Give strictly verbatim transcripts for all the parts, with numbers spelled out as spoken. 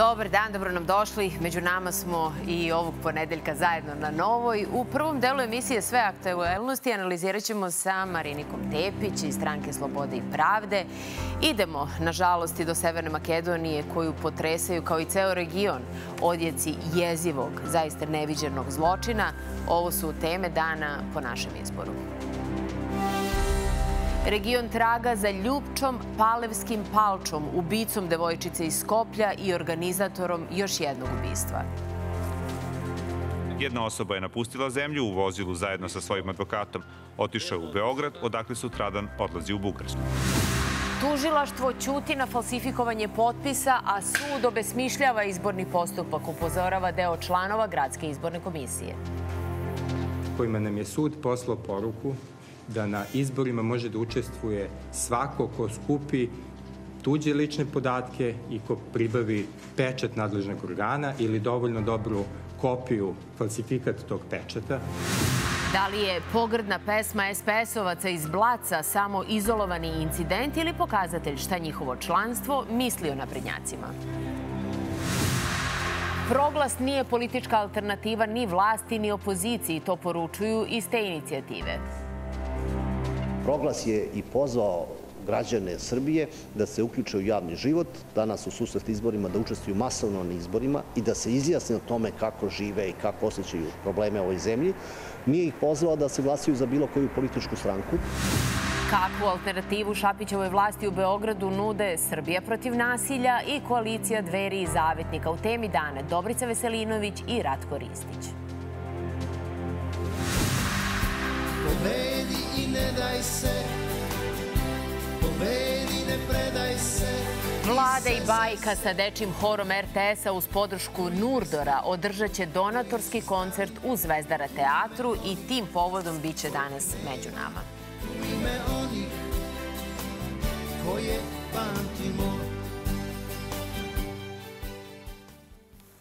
Dobar dan, dobro nam došli. Među nama smo i ovog ponedeljka zajedno na Novoj. U prvom delu emisije sve aktuelnosti analizirat ćemo sa Marinikom Tepić iz stranke Slobode i Pravde. Idemo, nažalost, i do Severne Makedonije koju potresaju, kao i ceo region, odjeci jezivog, zaista neviđenog zločina. Ovo su teme dana po našem izboru. Region traga za Ljupčom Palevskim Palčom, ubicom devojčice iz Skoplja i organizatorom još jednog ubistva. Jedna osoba je napustila zemlju u vozilu zajedno sa svojim advokatom. Otišao je u Beograd, odakle sutradan odlazi u Bugarsku. Tužilaštvo ćuti na falsifikovanje potpisa, a sud obesmišljava izborni postupak, upozorava deo članova Gradske izborne komisije. Kojima nam je sud poslao poruku da na izborima može da učestvuje svako ko skupi tuđe lične podatke i ko pribavi pečat nadležnog organa ili dovoljno dobru kopiju, falsifikat tog pečata. Da li je pogrdna pesma es pe esovaca iz Blaca samo izolovani incident ili pokazatelj šta njihovo članstvo misli o naprednjacima? Proglas nije politička alternativa ni vlasti ni opoziciji, to poručuju iz te inicijative. Proglas je i pozvao građane Srbije da se uključe u javni život, danas u susret izborima, da učestvuju masovno na izborima i da se izjasne o tome kako žive i kako osjećaju probleme u ovoj zemlji. Nije ih pozvao da se glasaju za bilo koju političku stranku. Kakvu alternativu Šapićevoj vlasti u Beogradu nude Srbija protiv nasilja i koalicija Dveri i Zavetnika? U temi dana Dobrica Veselinović i Ratko Ristić. Pobedi i ne daj se, pobedi ne predaj se. Vlada i bajka sa dečjim horom er te esa uz podršku Nurdora održat će donatorski koncert u Zvezdara teatru i tim povodom bit će danas među nama. U ime onih koje pamtimo.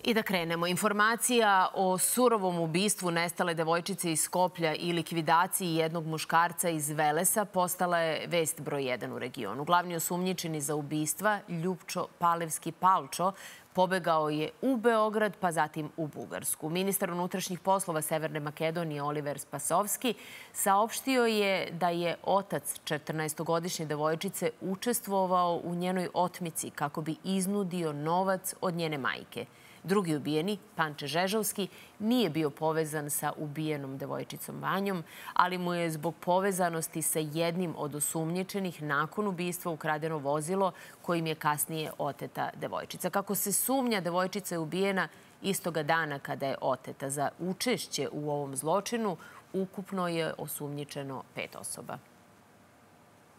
I da krenemo. Informacija o surovom ubistvu nestale devojčice iz Skoplja i likvidaciji jednog muškarca iz Velesa postala je vest broj jedan u regionu. Glavni osumnjičeni za ubistva, Ljupčo Palevski Palčo, pobegao je u Beograd, pa zatim u Bugarsku. Ministar unutrašnjih poslova Severne Makedonije, Oliver Spasovski, saopštio je da je otac četrnaestogodišnje devojčice učestvovao u njenoj otmici kako bi iznudio novac od njene majke. Drugi ubijeni, Pančo Žežavski, nije bio povezan sa ubijenom devojčicom Vanjom, ali mu je zbog povezanosti sa jednim od osumnjičenih nakon ubistva ukradeno vozilo kojim je kasnije oteta devojčica. Kako se sumnja, devojčica je ubijena istoga dana kada je oteta. Za učešće u ovom zločinu ukupno je osumnjičeno pet osoba.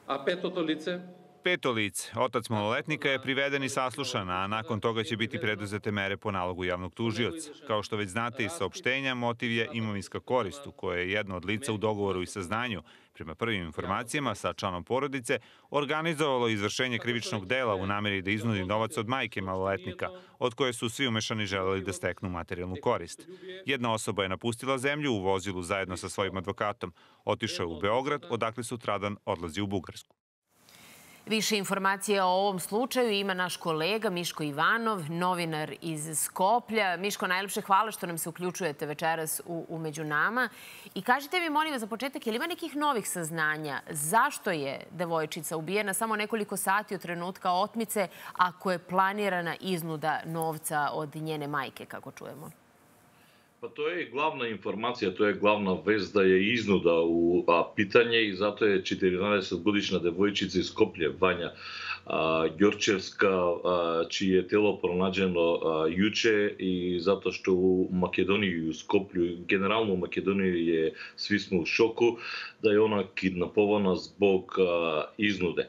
A petoto lice? Peto lice, otac maloletnika, je priveden i saslušan, a nakon toga će biti preduzete mere po nalogu javnog tužioca. Kao što već znate iz saopštenja, motiv je imovinska korist, koja je jedno od lica u dogovoru i saznanju, prema prvim informacijama sa članom porodice, organizovalo izvršenje krivičnog dela u nameri da iznudi novac od majke maloletnika, od koje su svi umešani želeli da steknu materijalnu korist. Jedna osoba je napustila zemlju u vozilu zajedno sa svojim advokatom. Otišao je u Beograd, odakle sutradan odlazi u Bugarsku. Više informacije o ovom slučaju ima naš kolega Miško Ivanov, novinar iz Skoplja. Miško, najlepše hvala što nam se uključujete večeras u Među nama. I kažite mi, molim vas, za početak, je li ima nekih novih saznanja zašto je devojčica ubijena samo nekoliko sati od trenutka otmice, ako je planirana iznuda novca od njene majke, kako čujemo? Pa to je glavna informacija, to je glavna vez da je iznuda u pitanje i zato je četrnaestogodišnja devojčica iz Skoplja, Vanja Đorđevska, čije je telo pronađeno juče i zato što u Makedoniji i u Skoplju, generalno u Makedoniji je, svi smo u šoku, da je ona kidnapovana zbog iznude.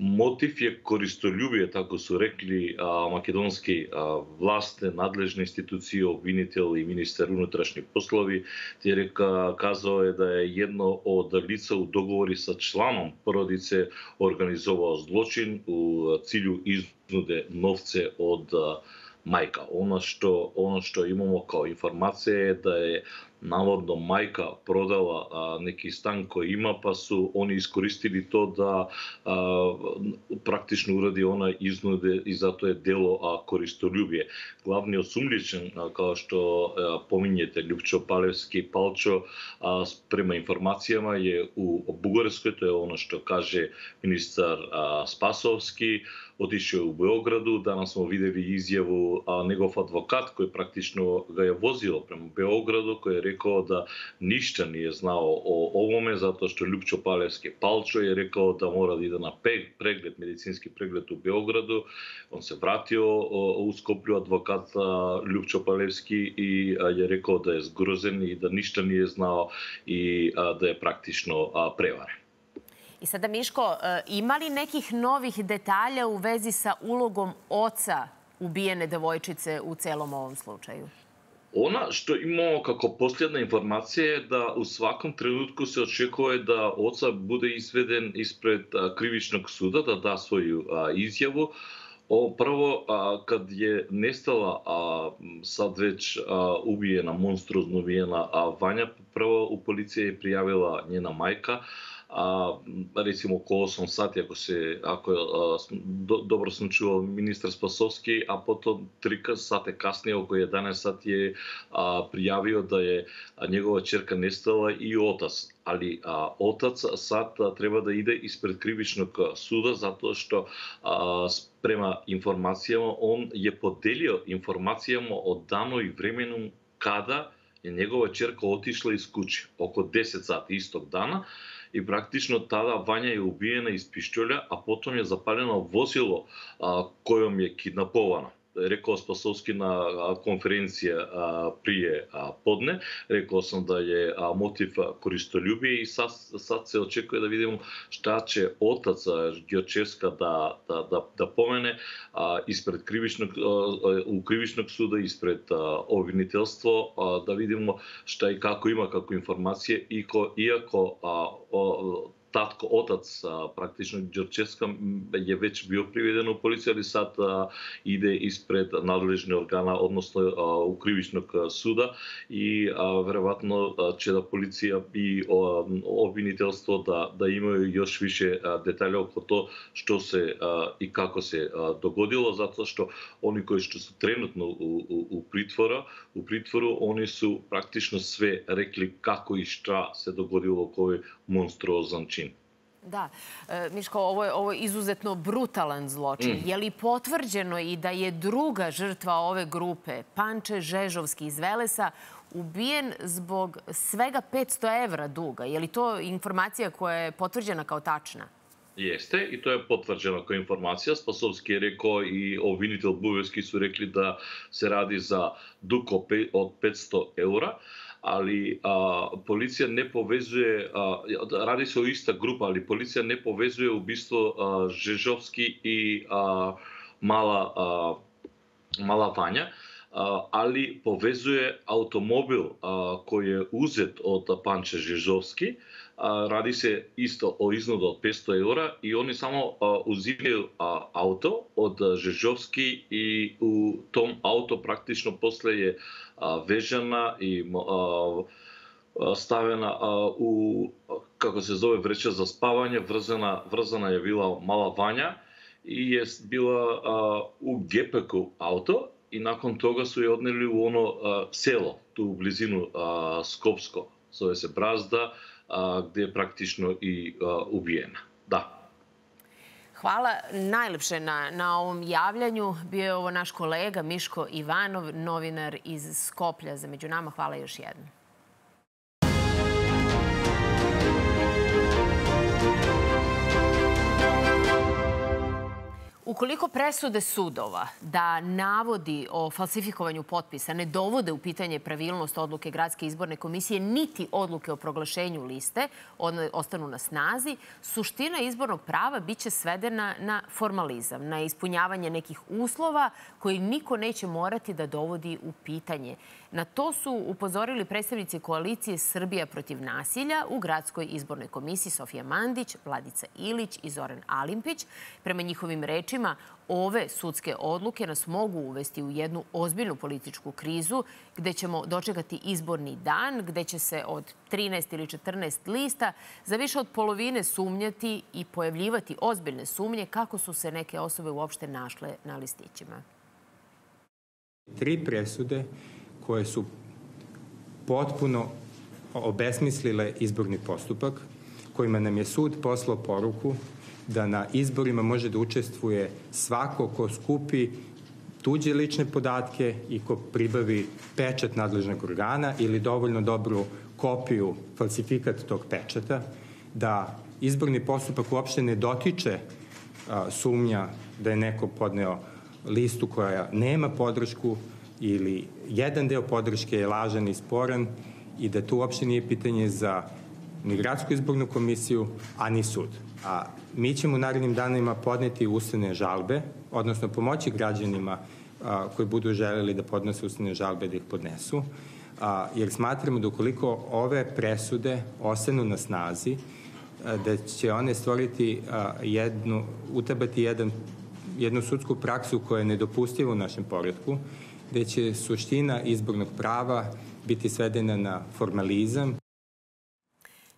Motiv je koristoljubije, tako su rekli a, makedonski a, vlaste, nadležne institucije, obvinitel i ministar unutrašnjih poslovi. Jer ka, kazao je da je jedno od lica u dogovori sa članom porodice organizovao zločin u cilju iznude novce od a, majka. Ono što, ono što imamo kao informacije je da je navodno majka prodala a, neki stan koji ima, pa su oni iskoristili to da a, praktično uradi ona iznude i zato je delo a, koristoljubije. Glavni osumljičen, a, kao što a, pominjete, Ljupčo Palevski Palčo, a, prema informacijama je u Bugarskoj, to je ono što kaže ministar a, Spasovski, otišao je u Beogradu, danas smo videli izjavu a, njegov advokat koji praktično ga je vozilo prema Beogradu, koji je rekao da ništa nije znao o ovome, zato što Ljupčo Palevski Palčo je rekao da mora da ide na pregled, medicinski pregled u Beogradu. On se vratio u Skoplju, advokat Ljupčo Palevski, i je rekao da je zgrozen i da ništa nije znao i da je praktično prevaren. I sada, Miško, ima li nekih novih detalja u vezi sa ulogom oca ubijene devojčice u celom ovom slučaju? Ona što imamo kako posljedna informacija je da u svakom trenutku se očekuje da oca bude izveden ispred krivičnog suda, da da svoju izjavu. Prvo, kad je nestala, sad već ubijena, monstruozno ubijena Vanja, prvo u policiji je prijavila njena majka, a recimo oko osam sati, ako se ako a, do, dobro sam čuo ministar Spasovski, a potom tri sata kasnije oko jedanaest sati je a, prijavio da je a, njegova ćerka nestala i otac. Ali a, otac sad a, treba da ide ispred krivičnog suda zato što a, prema informacijama on je podelio informacijama o danu i vremenu kada je njegova ćerka otišla iz kuće, oko deset sati istog dana. I praktično tada Vanja je ubijena iz pištolja, a potom je zapaljeno vozilo a, kojom je kidnapovana. Rekao Spasovski na konferencija prije podne, rekao sam da je motiv koristoljubije i sad, sad se očekuje da vidimo šta će otac Đorđevska da, da, da, da pomene ispred krivičnog, u krivičnog suda, ispred obviniteljstva, da vidimo šta i kako ima, kako informacije, iako, iako o, Татко, отец, практично Ѓорчевска е веќе био приведен у полиција, али сад иде испред надлежни органа, односно у кривичног суда, и веројатно че да полиција и обвинителство да да имају још више детали околу тоа што се и како се догодило, затоа што они кои што се тренутно у притвора, у притвору, они се практично све рекли како и шта се догодило кој монструозен чин. Da. Miško, ovo je, ovo je izuzetno brutalan zločin. Mm. Je li potvrđeno i da je druga žrtva ove grupe, Panče Žežavski iz Velesa, ubijen zbog svega petsto evra duga? Je li to informacija koja je potvrđena kao tačna? Jeste, i to je potvrđeno kao informacija. Spasovski je rekao i obvinitel Bugarski su rekli da se radi za dug od petsto eura. Ali a, policija ne povezuje, a, radi se o ista grupa, ali policija ne povezuje ubistvo a, Žežovski i a, mala, a, mala Vanja, a, ali povezuje automobil a, koji je uzet od Panče Žežovski. A, radi se isto o iznodu od petsto eura i oni samo a, uzimaju a, auto od Žežovski i u tom auto praktično posle je vežana i stavljena u, kako se zove, vreća za spavanje. Vrzana, vrzana je bila mala Vanja i je bila u gepeku auto i nakon toga su je odneli u ono selo, tu u blizinu Skopsko, zove se Brazda, gde je praktično i ubijena. Da. Hvala najlepše na, na ovom javljanju. Bio je ovo naš kolega Miško Ivanov, novinar iz Skoplja za Među nama. Hvala još jednom. Ukoliko presude sudova da navodi o falsifikovanju potpisa ne dovode u pitanje pravilnost odluke Gradske izborne komisije niti odluke o proglašenju liste, one ostanu na snazi, suština izbornog prava biće svedena na formalizam, na ispunjavanje nekih uslova koji niko neće morati da dovodi u pitanje. Na to su upozorili predstavnici koalicije Srbija protiv nasilja u Gradskoj izbornoj komisiji Sofija Mandić, Vladica Ilić i Zoran Alimpić. Prema njihovim rečima, ove sudske odluke nas mogu uvesti u jednu ozbiljnu političku krizu gde ćemo dočekati izborni dan, gde će se od trinaest ili četrnaest lista za više od polovine sumnjati i pojavljivati ozbiljne sumnje kako su se neke osobe uopšte našle na listićima. Tri presude koje su potpuno obesmislile izborni postupak, kojima nam je sud poslao poruku da na izborima može da učestvuje svako ko skupi tuđe lične podatke i ko pribavi pečat nadležnog organa ili dovoljno dobru kopiju, falsifikat tog pečata, da izborni postupak uopšte ne dotiče sumnja da je neko podneo listu koja nema podršku ili jedan deo podrške je lažan i sporan i da to uopšte nije pitanje za ni Gradsku izbornu komisiju, a ni sud. A mi ćemo u narednim danima podneti ustavne žalbe, odnosno pomoći građanima koji budu želeli da podnose ustavne žalbe da ih podnesu, jer smatramo da ukoliko ove presude ostanu na snazi, da će one stvoriti jednu, utabati jedan, jednu sudsku praksu koja je nedopustiva u našem poretku, gde će suština izbornog prava biti svedena na formalizam.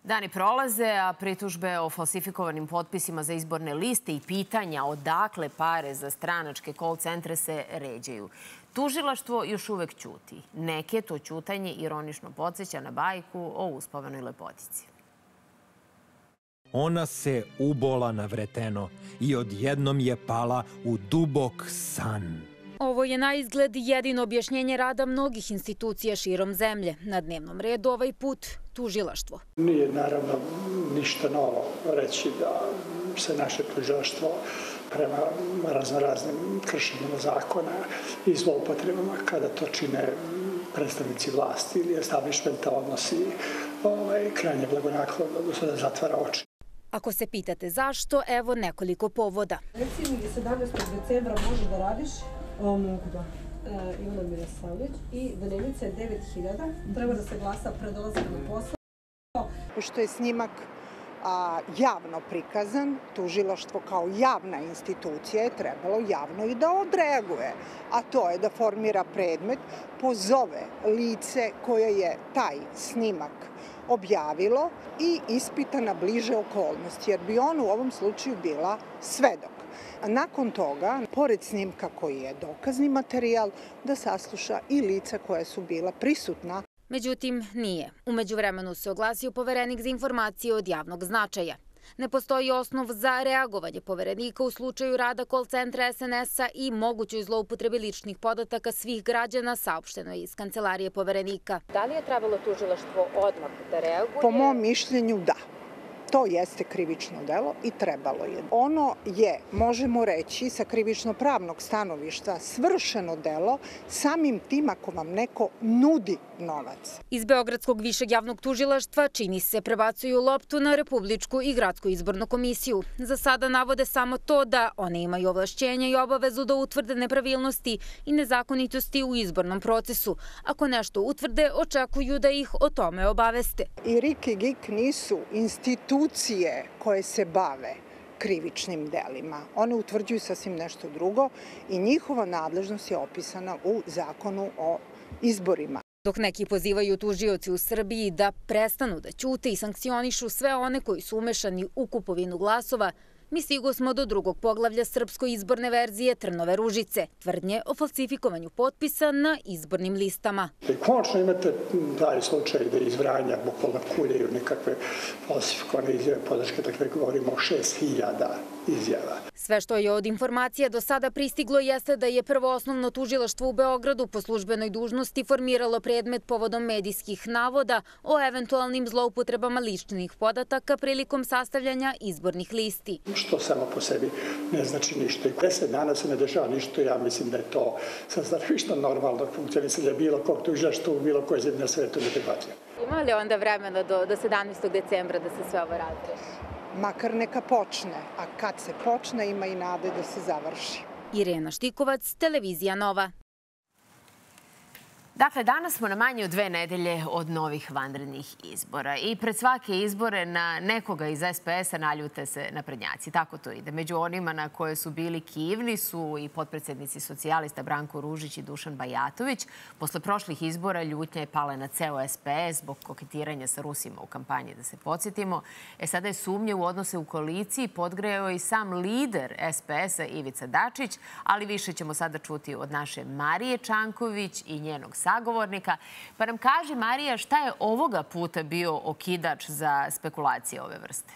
Dani prolaze, a pritužbe o falsifikovanim potpisima za izborne liste i pitanja odakle pare za stranačke call centre se ređaju. Tužilaštvo još uvek ćuti. Neke to ćutanje ironično podsjeća na bajku o uspavanoj lepotici. Ona se ubola na vreteno i odjednom je pala u dubok san. Ovo je na izgled jedino objašnjenje rada mnogih institucija širom zemlje. Na dnevnom redu ovaj put tužilaštvo. Nije naravno ništa novo reći da se naše tužilaštvo prema raznoraznim kršenjima zakona i zloupotrebama kada to čine predstavnici vlasti ili establishmenta odnosi ovaj, krajnje blagonaklono, odnosno da zatvara oči. Ako se pitate zašto, evo nekoliko povoda. Recimo, sedamnaestog decembra možeš da radiš? O, mogu da. Ivana Mirosavljević i dnevnica je devet hiljada. Treba da se glasa pred dolazak na posao. Pošto je snimak a, javno prikazan, tužilaštvo kao javna institucija je trebalo javno i da odreaguje. A to je da formira predmet, pozove lice koje je taj snimak objavilo i ispita na bliže okolnosti, jer bi on u ovom slučaju bila svedok. Nakon toga, pored snimka koji je dokazni materijal, da sasluša i lica koja su bila prisutna. Međutim, nije. U međuvremenu se oglasio poverenik za informacije od javnog značaja. Ne postoji osnov za reagovanje poverenika u slučaju rada call centra S N S-a i mogućoj zloupotrebi ličnih podataka svih građana, saopšteno iz kancelarije poverenika. Da li je trebalo tužilaštvo odmah da reaguje? Po mom mišljenju, da. To jeste krivično delo i trebalo je. Ono je, možemo reći, sa krivično-pravnog stanovišta svršeno delo samim tim ako vam neko nudi novac. Iz Beogradskog višeg javnog tužilaštva čini se prebacuju loptu na Republičku i Gradsku izbornu komisiju. Za sada navode samo to da one imaju ovlašćenje i obavezu da utvrde nepravilnosti i nezakonitosti u izbornom procesu. Ako nešto utvrde, očekuju da ih o tome obaveste. I RIK i GIK nisu institucije koje se bave krivičnim delima. One utvrđuju sasvim nešto drugo i njihova nadležnost je opisana u Zakonu o izborima. Dok neki pozivaju tužioci u Srbiji da prestanu da ćute i sankcionišu sve one koji su umešani u kupovinu glasova, mi stigli smo do drugog poglavlja srpsko-izborne verzije Trnove Ružice, tvrdnje o falsifikovanju potpisa na izbornim listama. Konačno imate taj slučaj da iz Vranja bukvalno kuljaju nekakve falsifikovane izjave podrške, dakle govorimo o šest hiljada izjava. Sve što je od informacija do sada pristiglo jeste da je prvo osnovno tužilaštvo u Beogradu po službenoj dužnosti formiralo predmet povodom medijskih navoda o eventualnim zloupotrebama ličnih podataka prilikom sastavljanja izbornih listi. Što samo po sebi ne znači ništa. I deset dana se ne dešava ništa, ja mislim da je to sa stanovišta normalnog funkcionisanja bilo kog tužilaštva u bilo koje zemlje na svetu ne prihvatljivo. Ima li onda vremena do, do sedamnaestog decembra da se sve ovo razreši? Makar neka počne, a kad se počne ima i nade da se završi. Irena Štikovac, Televizija Nova. Dakle, danas smo na manje od dve nedelje od novih vanrednih izbora. I pred svake izbore na nekoga iz es pe es-a naljute se naprednjaci. Tako to ide. Među onima na koje su bili kivni su i potpredsjednici socijalista Branko Ružić i Dušan Bajatović. Posle prošlih izbora ljutnja je pala na ceo es pe es zbog koketiranja sa Rusima u kampanji, da se podsjetimo. E sada je sumnje u odnose u koaliciji podgrejao i sam lider es pe es-a Ivica Dačić, ali više ćemo sada čuti od naše Marije Čanković i njenog sagovornika. Pa nam kaže, Marija, šta je ovoga puta bio okidač za spekulacije ove vrste?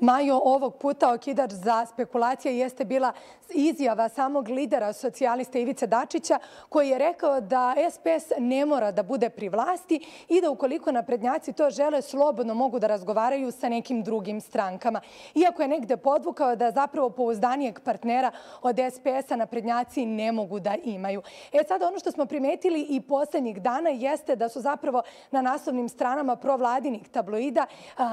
Majo, ovog puta okidač za spekulacije jeste bila izjava samog lidera socijalista Ivice Dačića, koji je rekao da es pe es ne mora da bude pri vlasti i da ukoliko naprednjaci to žele, slobodno mogu da razgovaraju sa nekim drugim strankama. Iako je negde podvukao da zapravo pouzdanijeg partnera od es pe es-a naprednjaci ne mogu da imaju. E sad, ono što smo primetili i poslednjih dana jeste da su zapravo na naslovnim stranama provladinih tabloida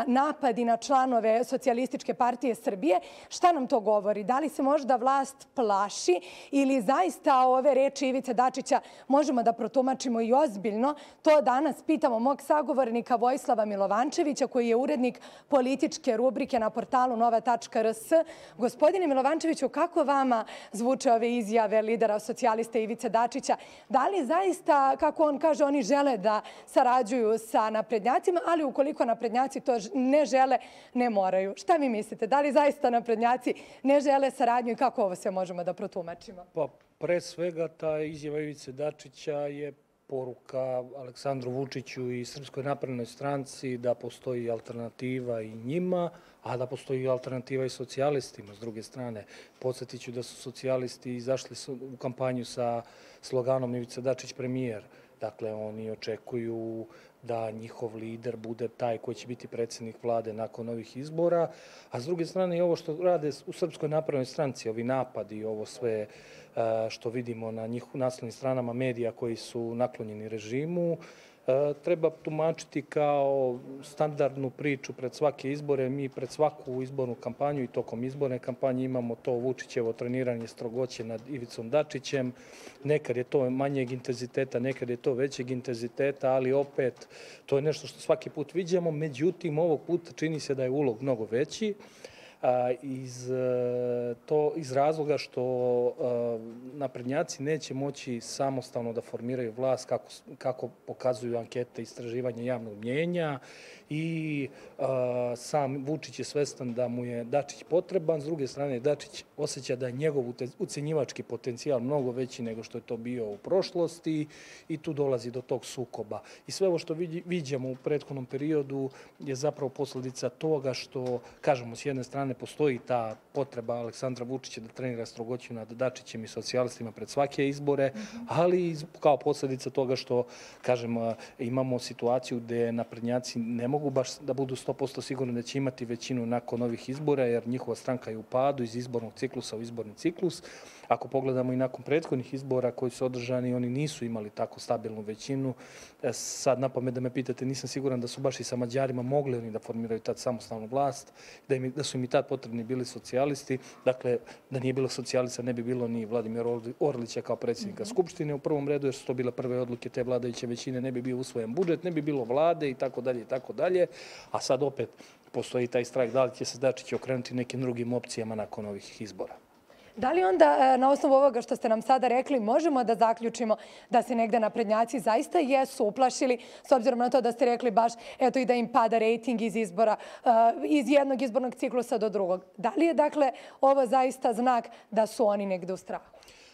napadi na članove socijalista Socijalističke partije Srbije. Šta nam to govori? Da li se možda vlast plaši ili zaista ove reči Ivice Dačića možemo da protumačimo i ozbiljno? To danas pitamo mog sagovornika Vojislava Milovančevića, koji je urednik političke rubrike na portalu nova tačka er es. Gospodine Milovančeviću, kako vama zvuče ove izjave lidera socijaliste Ivice Dačića? Da li zaista, kako on kaže, oni žele da sarađuju sa naprednjacima, ali ukoliko naprednjaci to ne žele, ne moraju? Šta mi mislite? Da li zaista naprednjaci ne žele saradnju i kako ovo sve možemo da protumačimo? Pa, pre svega, ta izjava Ivice Dačića je poruka Aleksandru Vučiću i Srpskoj naprednoj stranci da postoji alternativa i njima, a da postoji alternativa i socijalistima. S druge strane, podsjetit ću da su socijalisti izašli u kampanju sa sloganom Ivica Dačić premijer. Dakle, oni očekuju da njihov lider bude taj koji će biti predsjednik vlade nakon ovih izbora. A s druge strane, i ovo što rade u Srpskoj naprednoj stranci, ovi napadi i ovo sve što vidimo na njihovim naslovnim stranama medija koji su naklonjeni režimu, treba tumačiti kao standardnu priču pred svake izbore. Mi pred svaku izbornu kampanju i tokom izborne kampanje imamo to Vučićevo treniranje strogoće nad Ivicom Dačićem. Nekad je to manjeg intenziteta, nekad je to većeg intenziteta, ali opet to je nešto što svaki put viđamo. Međutim, ovog puta čini se da je ulog mnogo veći. Iz, to, iz razloga što naprednjaci neće moći samostalno da formiraju vlast kako, kako pokazuju ankete istraživanja javnog mnjenja i a, sam Vučić je svestan da mu je Dačić potreban. S druge strane, Dačić osjeća da je njegov ucenjivački potencijal mnogo veći nego što je to bio u prošlosti i tu dolazi do tog sukoba. I sve ovo što vidimo u prethodnom periodu je zapravo posljedica toga što, kažemo, s jedne strane, ne postoji ta potreba Aleksandra Vučića da trenira strogoću nad Dačićem i socijalistima pred svake izbore, ali kao posljedica toga što, kažem, imamo situaciju gdje naprednjaci ne mogu baš da budu sto posto sigurni da će imati većinu nakon ovih izbora, jer njihova stranka je u padu iz izbornog ciklusa u izborni ciklus. Ako pogledamo i nakon prethodnih izbora koji su održani, oni nisu imali tako stabilnu većinu. Sad, napamet da me pitate, nisam siguran da su baš i sa Mađarima mogli oni da formiraju tad samostalnu vlast, da, im, da su im i tad potrebni bili socijalisti. Dakle, da nije bilo socijalista, ne bi bilo ni Vladimira Orlića kao predsjednika mm-hmm. Skupštine u prvom redu, jer su to bila prve odluke te vladajuće većine, ne bi bio usvojen budžet, ne bi bilo vlade i tako dalje i tako dalje. A sad opet postoji taj strah da li će se Dačić okrenuti nekim drugim opcijama nakon ovih izbora. Da li onda, na osnovu ovoga što ste nam sada rekli, možemo da zaključimo da se negde naprednjaci zaista jesu uplašili, s obzirom na to da ste rekli baš eto i da im pada rejting iz izbora, iz jednog izbornog ciklusa do drugog? Da li je, dakle, ovo zaista znak da su oni negde u strahu?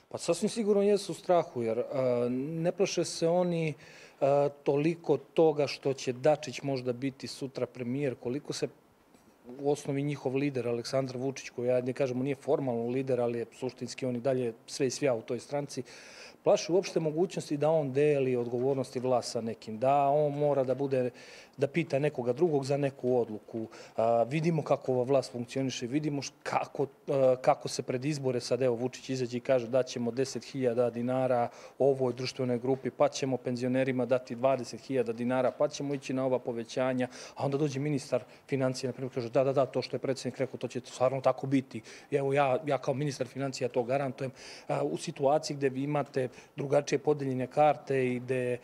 Pa sasvim sigurno jesu u strahu, jer ne plaše se oni toliko toga što će Dačić možda biti sutra premijer, koliko se u osnovi njihov lider, Aleksandar Vučić, koji, ja ne kažemo, nije formalno lider, ali je suštinski on i dalje sve i svija u toj stranci, plaši uopšte mogućnosti da on deli odgovornosti vlast sa nekim, da on mora da bude, da pita nekoga drugog za neku odluku. Vidimo kako ova vlast funkcioniše, vidimo kako se pred izbore sad, evo, Vučić izađe i kaže da ćemo deset hiljada dinara ovoj društvenoj grupi, pa ćemo penzionerima dati dvadeset hiljada dinara, pa ćemo ići na ova povećanja, a onda dođe ministar financija, na primjer, kaže da, da, da, to što je predsjednik rekao, to će stvarno tako biti. Evo, ja kao ministar financija to garantujem. U situaciji gde vi imate drugačije podeljene karte i gde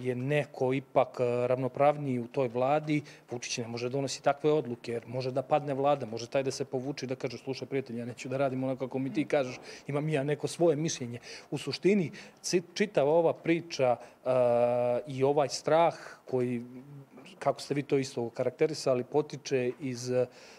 je neko ipak ravnopravniji u toj vladi, Vučić ne može da donosi takve odluke, jer može da padne vlada, može taj da se povuči i da kaže slušaj prijatelj, ja neću da radim onako kako mi ti kažeš, imam ja neko svoje mišljenje. U suštini, čitava ova priča i ovaj strah koji, kako ste vi to isto karakterisali, potiče iz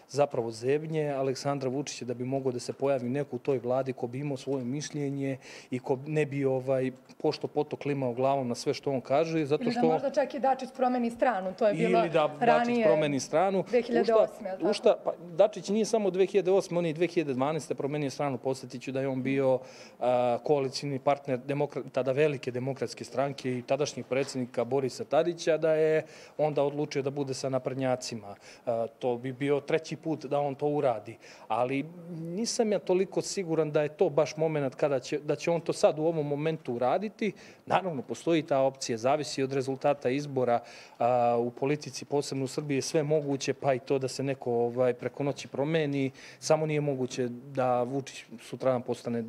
zapravo zebnje Aleksandra Vučića da bi mogao da se pojavi neko u toj vladi ko bi imao svoje mišljenje i ko ne bi ovaj, pošto poto klimao glavom na sve što on kaže. Zato što... Ili da možda čak i Dačić promeni stranu, to je bilo ranije. Ili da Dačić promeni stranu. dve hiljade osme. U šta, pa Dačić nije samo dve hiljade osme, on je dve hiljade dvanaeste promenio stranu. Podsjetiću da je on bio a, koalicijni partner demokrat, tada velike demokratske stranke i tadašnjeg predsjednika Borisa Tadića, da je onda odlučio da bude sa naprednjacima. A, to bi bio treći put da on to uradi. Ali nisam ja toliko siguran da je to baš moment kada će, da će on to sad u ovom momentu uraditi. Naravno, postoji ta opcija, zavisi od rezultata izbora. A, u politici, posebno u Srbiji, je sve moguće, pa i to da se neko ovaj, preko noći promeni. Samo nije moguće da Vučić sutradan postane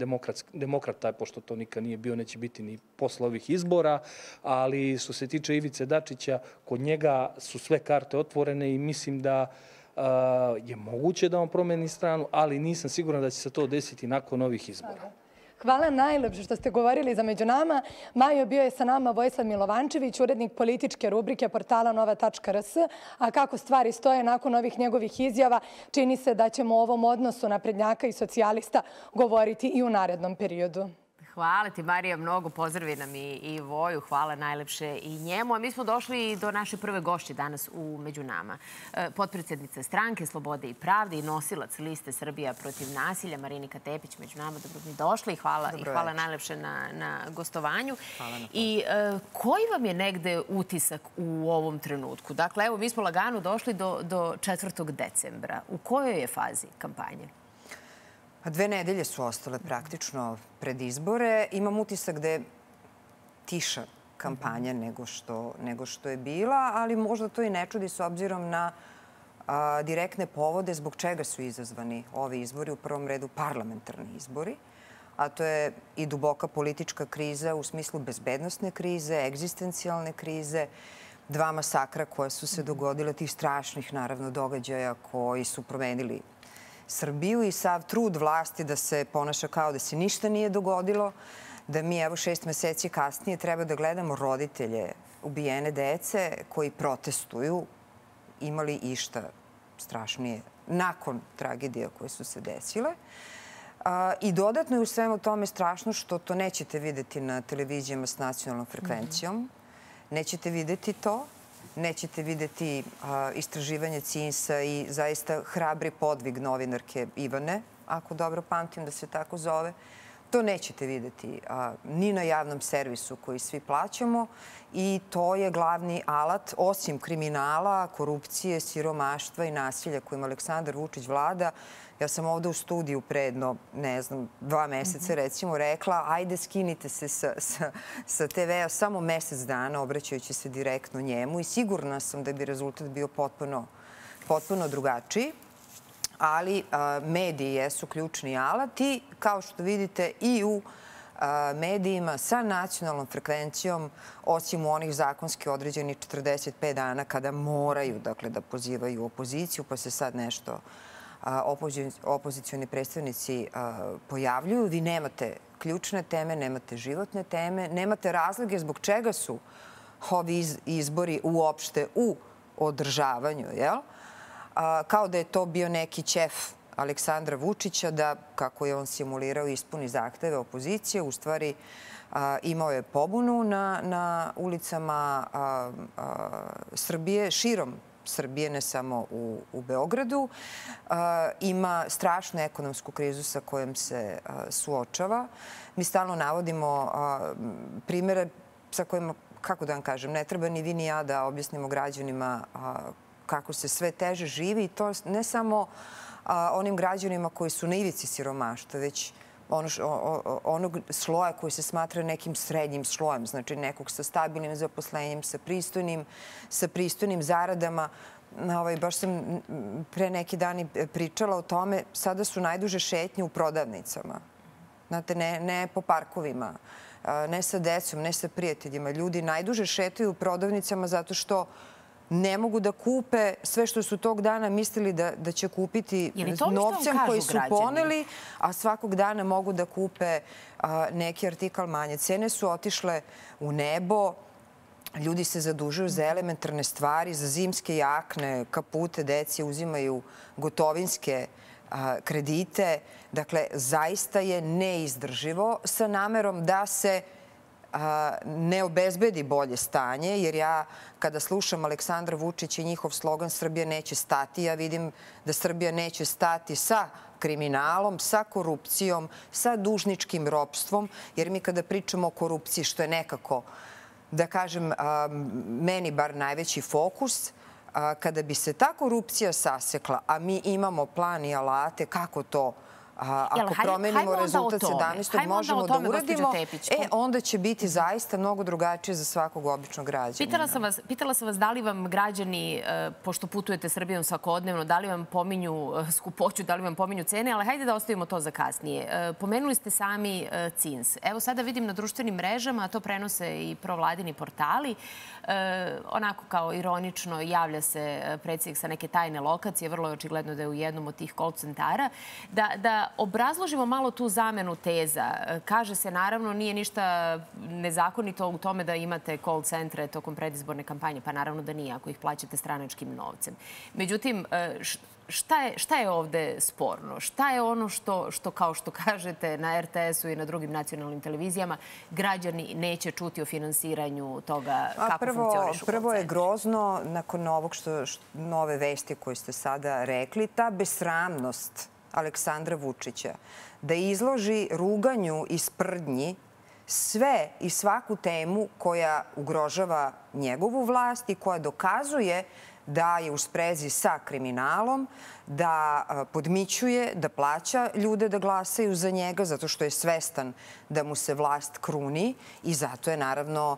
demokrata, pošto to nikad nije bio, neće biti ni posle ovih izbora. Ali što se tiče Ivice Dačića, kod njega su sve karte otvorene i mislim da je moguće da on promeni stranu, ali nisam siguran da će se to desiti nakon ovih izbora. Hvala najlepše što ste govorili za među nama. Majo, bio je sa nama Vojislav Milovančević, urednik političke rubrike portala nova tačka rs. A kako stvari stoje nakon ovih njegovih izjava, čini se da ćemo o ovom odnosu naprednjaka i socijalista govoriti i u narednom periodu. Hvala ti, Marija, mnogo. Pozdravi nam i Voju. Hvala najlepše i njemu. A mi smo došli do naše prve gošće danas u Među nama. Potpredsednica stranke Slobode i Pravde i nosilac liste Srbija protiv nasilja, Marinika Tepić, među nama. Dobro mi došli i hvala najlepše na gostovanju. I koji vam je negde utisak u ovom trenutku? Dakle, evo, mi smo lagano došli do četvrtog decembra. U kojoj je fazi kampanje? Dve nedelje su ostale praktično pred izbore. Imam utisak da je tiša kampanja nego što je bila, ali možda to i ne čudi s obzirom na direktne povode zbog čega su izazvani ovi izbori, u prvom redu parlamentarni izbori. A to je i duboka politička kriza u smislu bezbednosne krize, egzistencijalne krize, dva masakra koja su se dogodile, tih strašnih, naravno, događaja koji su promenili Srbiju i sav trud vlasti da se ponaša kao da se ništa nije dogodilo, da mi, evo, šest meseci kasnije treba da gledamo roditelje ubijene dece koji protestuju, imali išta strašnije nakon tragedija koje su se desile. I dodatno je u svemu tome strašno što to nećete videti na televizijama s nacionalnom frekvencijom. Nećete videti to. Nećete videti istraživanje cinsa i zaista hrabri podvig novinarke Ivane, ako dobro pamtim da se tako zove. To nećete videti ni na javnom servisu koji svi plaćamo i to je glavni alat, osim kriminala, korupcije, siromaštva i nasilja kojim Aleksandar Vučić vlada. Ja sam ovde u studiju predno, ne znam, dva meseca recimo rekla ajde skinite se sa te vea samo mesec dana obraćajući se direktno njemu i sigurna sam da bi rezultat bio potpuno drugačiji. Ali mediji jesu ključni alat i, kao što vidite, i u medijima sa nacionalnom frekvencijom, osim u onih zakonski određenih četrdeset pet dana kada moraju da pozivaju opoziciju, pa se sad nešto opozicioni predstavnici pojavljuju. Vi nemate ključne teme, nemate životne teme, nemate razloge zbog čega su ovi izbori uopšte u održavanju, jel? Kao da je to bio neki ćef Aleksandra Vučića da, kako je on simulirao, ispuni zahteve opozicije. U stvari imao je pobunu na ulicama Srbije širom Srbije, ne samo u Beogradu. Ima strašnu ekonomsku krizu sa kojom se suočava. Mi stalno navodimo primere sa kojima, kako da vam kažem, ne treba ni vi ni ja da objasnimo građanima kako se sve teže živi. I to ne samo onim građanima koji su na ivici siromaštva, već onog sloja koji se smatra nekim srednjim slojem, znači nekog sa stabilnim zaposlenjem, sa pristojnim, sa pristojnim zaradama. Baš sam pre neki dan pričala o tome, sada su najduže šetnje u prodavnicama. Znate, ne po parkovima, ne sa decom, ne sa prijateljima. Ljudi najduže šetaju u prodavnicama zato što ne mogu da kupe sve što su tog dana mislili da će kupiti novcem koji su poneli, a svakog dana mogu da kupe neki artikal manje. Cene su otišle u nebo, ljudi se zadužuju za elementarne stvari, za zimske jakne, kapute, deci uzimaju gotovinske kredite. Dakle, zaista je neizdrživo sa namerom da se ne obezbedi bolje stanje, jer ja kada slušam Aleksandra Vučića i njihov slogan Srbija neće stati, ja vidim da Srbija neće stati sa kriminalom, sa korupcijom, sa dužničkim ropstvom, jer mi kada pričamo o korupciji, što je nekako, da kažem, meni bar najveći fokus, kada bi se ta korupcija sasekla, a mi imamo plan i alate kako to ako promenimo rezultat sedamnaestog možemo da uradimo, e, onda će biti zaista mnogo drugačije za svakog običnog građanina. Pitala sam vas da li vam građani, pošto putujete Srbijom svakodnevno, da li vam pominju skupoću, da li vam pominju cene, ali hajde da ostavimo to za kasnije. Pomenuli ste sami C I N S. Evo sada vidim na društvenim mrežama, a to prenose i provladini portali, onako kao ironično javlja se predsjednik sa neke tajne lokacije, vrlo je očigledno da je u jednom od tih call centara, da obrazložimo malo tu zamenu teza. Kaže se, naravno, nije ništa nezakonito u tome da imate call centre tokom predizborne kampanje, pa naravno da nije ako ih plaćate stranačkim novcem. Međutim, šta je, šta je ovde sporno? Šta je ono što, što kao što kažete, na R T S-u i na drugim nacionalnim televizijama građani neće čuti o finansiranju toga kako funkcionišu? Prvo je grozno, nakon ovog što, što, nove vesti koje ste sada rekli, ta besramnost Aleksandra Vučića, da izloži ruganju i sprdnji sve i svaku temu koja ugrožava njegovu vlast i koja dokazuje da je u sprezi sa kriminalom, da podmićuje, da plaća ljude da glasaju za njega zato što je svestan da mu se vlast kruni i zato je naravno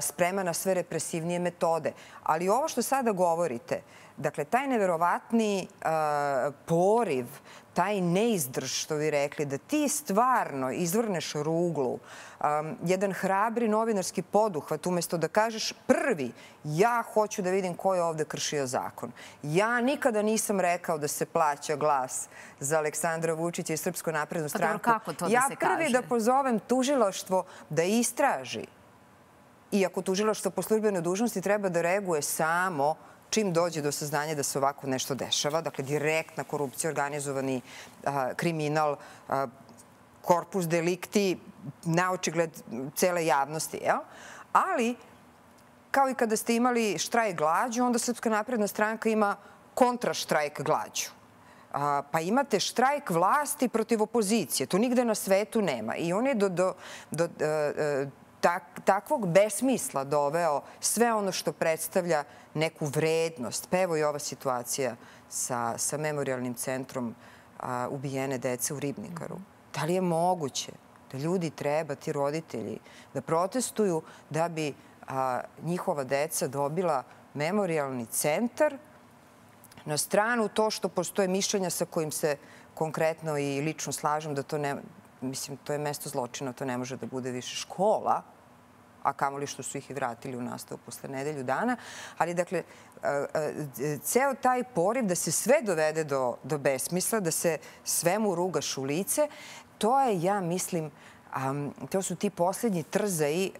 spreman na sve represivnije metode. Ali ovo što sada govorite, dakle, taj neverovatni poriv, taj neizdrž, što vi rekli, da ti stvarno izvrneš ruglu, jedan hrabri novinarski poduhvat, umjesto da kažeš prvi, ja hoću da vidim ko je ovde kršio zakon. Ja nikada nisam rekao da se plaća glas za Aleksandra Vučića i Srpsku naprednu stranku. Ja prvi da pozovem tužilaštvo da istraži. Iako tužilaštvo po službenoj dužnosti treba da reaguje samo čim dođe do saznanja da se ovako nešto dešava, dakle direktna korupcija, organizovani kriminal, korpus delikti, naočigled cele javnosti. Ali, kao i kada ste imali štrajk glađu, onda Srpska napredna stranka ima kontraštrajk glađu. Pa imate štrajk vlasti protiv opozicije. To nigde na svetu nema. I on je do takvog besmisla doveo sve ono što predstavlja neku vrednost. Pa evo i ova situacija sa memorijalnim centrom ubijene dece u Ribnikaru. Da li je moguće da ljudi treba, ti roditelji, da protestuju da bi njihova deca dobila memorijalni centar, na stranu to što postoje mišljenja sa kojim se konkretno i lično slažem da to ne... Mislim, to je mesto zločina, to ne može da bude više škola, a kamoli što su ih i vratili u nastavu posle nedelju dana. Ali, dakle, ceo taj poriv da se sve dovede do besmisla, da se svemu rugaš u lice, to je, ja mislim, to su ti posljednji trzaji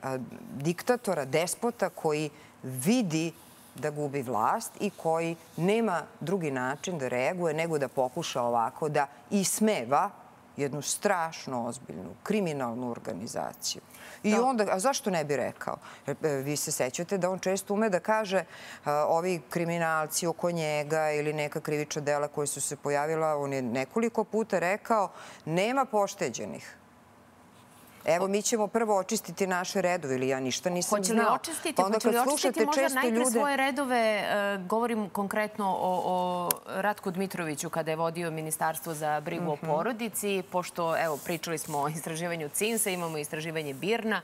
diktatora, despota koji vidi da gubi vlast i koji nema drugi način da reaguje nego da pokuša ovako da ismeva jednu strašno ozbiljnu, kriminalnu organizaciju. I onda, a zašto ne bi rekao? Vi se sećate da on često ume da kaže ovi kriminalci oko njega ili neka krivična dela koja su se pojavila, on je nekoliko puta rekao nema pošteđenih. Evo, mi ćemo prvo očistiti naše redove, ili ja ništa nisam znao. Hoće li očistiti? Hoće li očistiti možda najpre svoje redove? Govorim konkretno o Ratku Dmitroviću kada je vodio Ministarstvo za brigu o porodici, pošto, evo, pričali smo o istraživanju cinsa, imamo istraživanje Birna,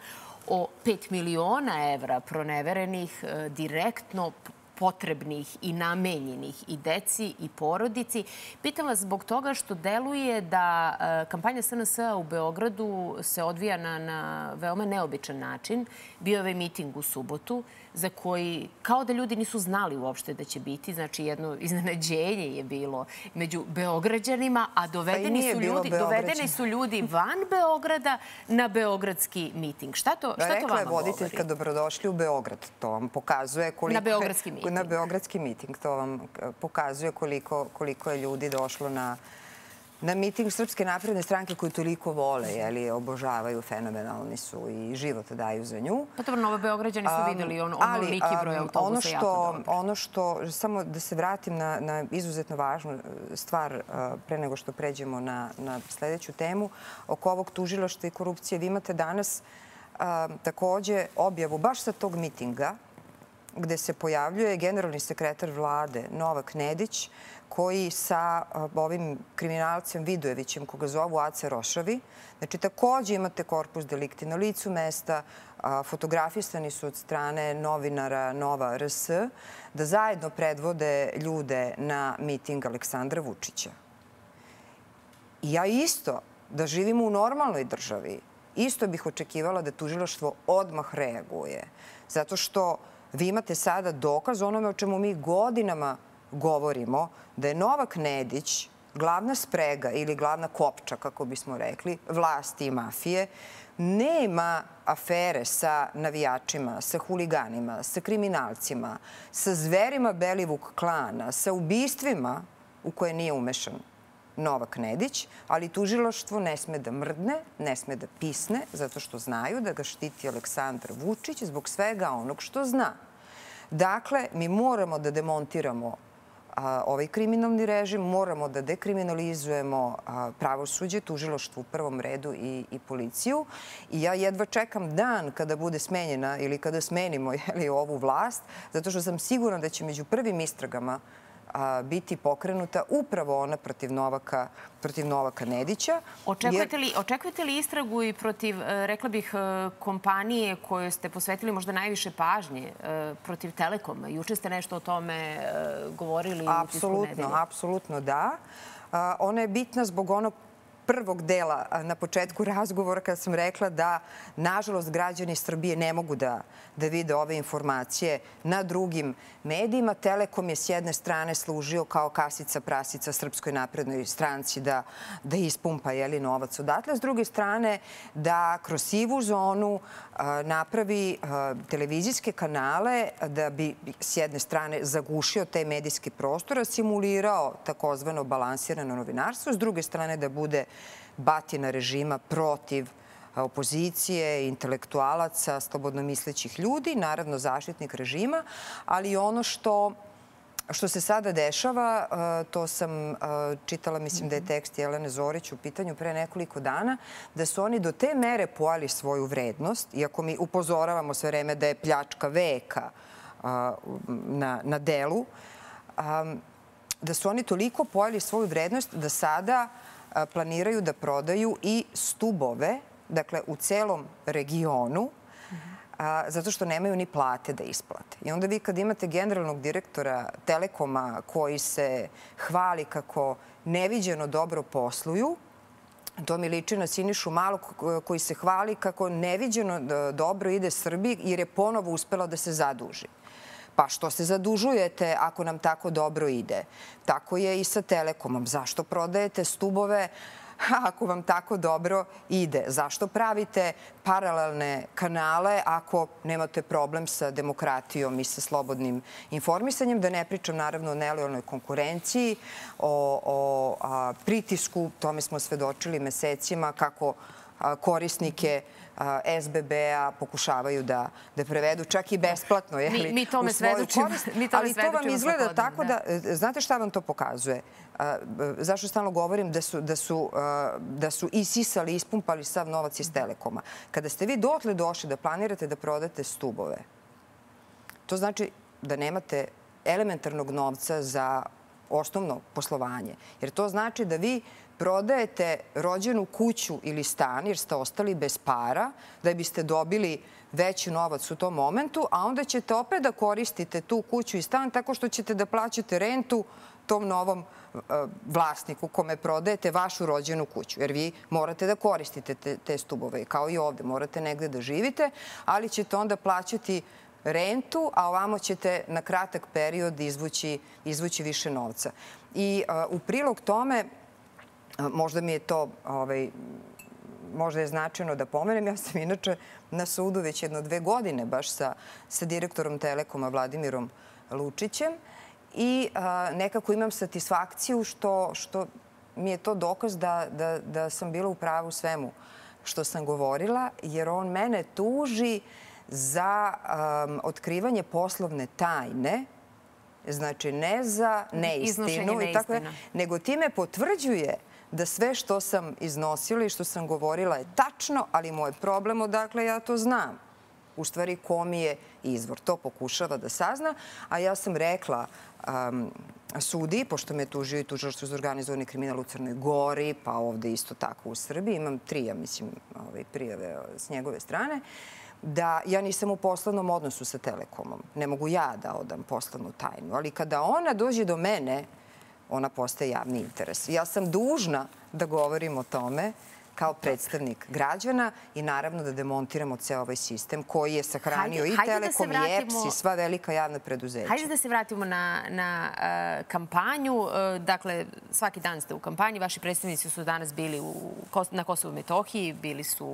o pet miliona evra proneverenih direktno potrebnih i namenjenih i deci i porodici. Pitam vas zbog toga što deluje da kampanja S N S-a u Beogradu se odvija na, na veoma neobičan način. Bio je ovaj miting u subotu za koji kao da ljudi nisu znali uopšte da će biti. Znači, jedno iznenađenje je bilo među Beograđanima, a dovedeni su ljudi, dovedeni su ljudi van Beograda na beogradski miting. Šta to, šta to vama govori? Rekla je voditeljka dobrodošli u Beograd. To vam pokazuje koliko... Na beogradski miting. Na beogradski miting. To vam pokazuje koliko, koliko je ljudi došlo na... na miting Srpske napredne stranke koju toliko vole, jeli, obožavaju, fenomenalni su i život daju za nju. Pa dobro, Nova Beograđani su videli onoliki broj autobusa jako dobro. Ono što, samo da se vratim na izuzetno važnu stvar pre nego što pređemo na sljedeću temu, oko ovog tužilaštva i korupcije. Vi imate danas također objavu baš sa tog mitinga gde se pojavljuje generalni sekretar vlade Novak Nedić koji sa ovim kriminalcem Vidojevićem, koga zovu Aca Rošavi. Znači, također imate korpus delikti na licu mesta, fotografisani su od strane novinara Nova R S, da zajedno predvode ljude na miting Aleksandra Vučića. I ja isto, da živimo u normalnoj državi, isto bih očekivala da tužilaštvo odmah reaguje. Zato što vi imate sada dokaz onome o čemu mi godinama govorimo, da je Novak Nedić glavna sprega ili glavna kopča, kako bismo rekli, vlasti i mafije. Nema afere sa navijačima, sa huliganima, sa kriminalcima, sa zverima Belivuk klana, sa ubistvima u koje nije umešan Novak Nedić, ali tužilaštvo ne sme da mrdne, ne sme da pisne, zato što znaju da ga štiti Aleksandar Vučić zbog svega onog što zna. Dakle, mi moramo da demontiramo ovaj kriminalni režim, moramo da dekriminalizujemo pravosuđe, tužilaštvo u prvom redu i policiju. I ja jedva čekam dan kada bude smenjena ili kada smenimo ovu vlast, zato što sam sigurna da će među prvim istragama biti pokrenuta upravo ona protiv Novaka, protiv Novaka Nedića. Očekujete li, očekujete li istragu i protiv, rekla bih, kompanije koju ste posvetili možda najviše pažnje, protiv Telekoma? Juče ste nešto o tome govorili? Apsolutno, apsolutno da. Ona je bitna zbog onog prvog dela na početku razgovora kada sam rekla da, nažalost, građani Srbije ne mogu da, da vide ove informacije na drugim medijima. Telekom je s jedne strane služio kao kasica prasica Srpskoj naprednoj stranci da, da ispumpa, jeli, novac odatle. S druge strane, da kroz sivu zonu a, napravi a, televizijske kanale da bi s jedne strane zagušio taj medijski prostor, a simulirao takozvano balansirano novinarstvo, s druge strane da bude batina režima protiv opozicije, intelektualaca, slobodno mislećih ljudi, naravno zaštitnik režima, ali ono što, što se sada dešava, to sam čitala, mislim da je tekst Jelene Zorić u pitanju pre nekoliko dana, da su oni do te mere pojeli svoju vrednost, iako mi upozoravamo sve vreme da je pljačka veka na, na delu, da su oni toliko pojeli svoju vrednost da sada planiraju da prodaju i stubove, dakle, u celom regionu, zato što nemaju ni plate da isplate. I onda vi kad imate generalnog direktora Telekoma koji se hvali kako neviđeno dobro posluju, to mi liči na Sinišu Malog koji se hvali kako neviđeno dobro ide Srbiji jer je ponovo uspela da se zaduži. Pa što se zadužujete ako nam tako dobro ide? Tako je i sa Telekomom. Zašto prodajete stubove ako vam tako dobro ide? Zašto pravite paralelne kanale ako nemate problem sa demokratijom i sa slobodnim informisanjem? Da ne pričam, naravno, o nelojalnoj konkurenciji, o pritisku, tome smo svedočili mesecima, kako korisnike S B B-a pokušavaju da prevedu, čak i besplatno, u svoju korist. Ali to vam izgleda tako da... Znate šta vam to pokazuje? Zašto stalno govorim da su isisali, ispumpali sav novac iz Telekoma? Kada ste vi dotle došli da planirate da prodate stubove, to znači da nemate elementarnog novca za osnovno poslovanje. Jer to znači da vi prodajete rođenu kuću ili stan jer ste ostali bez para da biste dobili veći novac u tom momentu, a onda ćete opet da koristite tu kuću i stan tako što ćete da plaćate rentu tom novom vlasniku kome prodajete vašu rođenu kuću. Jer vi morate da koristite te stubove, kao i ovde. Morate negde da živite, ali ćete onda plaćati rentu, a ovamo ćete na kratak period izvući više novca. I u prilog tome, možda mi je to, možda je značajno da pomenem, ja sam inače na sudu već jedno dve godine baš sa direktorom Telekoma Vladimirom Lučićem i nekako imam satisfakciju što mi je to dokaz da sam bila u pravu svemu što sam govorila, jer on mene tuži za otkrivanje poslovne tajne, znači ne za neistinu, nego time potvrđuje da sve što sam iznosila i što sam govorila je tačno, ali moj problem odakle ja to znam. U stvari, ko mi je izvor? To pokušava da sazna, a ja sam rekla sudi, pošto me tužio i tužilaštvo za organizovani kriminal u Crnoj Gori, pa ovde isto tako u Srbiji, imam tri, ja mislim, prijave s njegove strane, da ja nisam u poslovnom odnosu sa Telekomom. Ne mogu ja da odam poslovnu tajnu, ali kada ona dođe do mene, ona postaje javni interes. Ja sam dužna da govorim o tome kao predstavnik građana i naravno da demontiramo ceo ovaj sistem koji je sahranio i Telekom i E P S i sva velika javna preduzeća. Hajde da se vratimo na kampanju. Dakle, svaki dan ste u kampanji. Vaši predstavnici su danas bili na Kosovu i Metohiji, bili su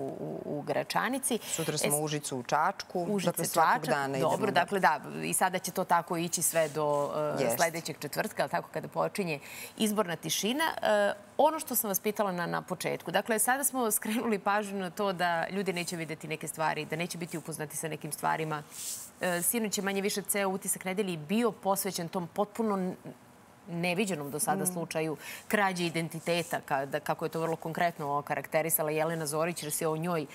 u Gračanici. Sutra smo u Užicu, u Čačku. Užice, Čačak, dobro. Dakle, da, i sada će to tako ići sve do sljedećeg četvrtka, tako kada počinje izborna tišina. Ono što sam vas pitala na početku, dakle, sada smo skrenuli pažnju na to da ljudi neće vidjeti neke stvari, da neće biti upoznati sa nekim stvarima. Sinoć je manje više ceo utisak nedelji bio posvećen tom potpuno neviđenom do sada slučaju krađe identiteta, kako je to vrlo konkretno okarakterisala Jelena Zorić, jer se o njoj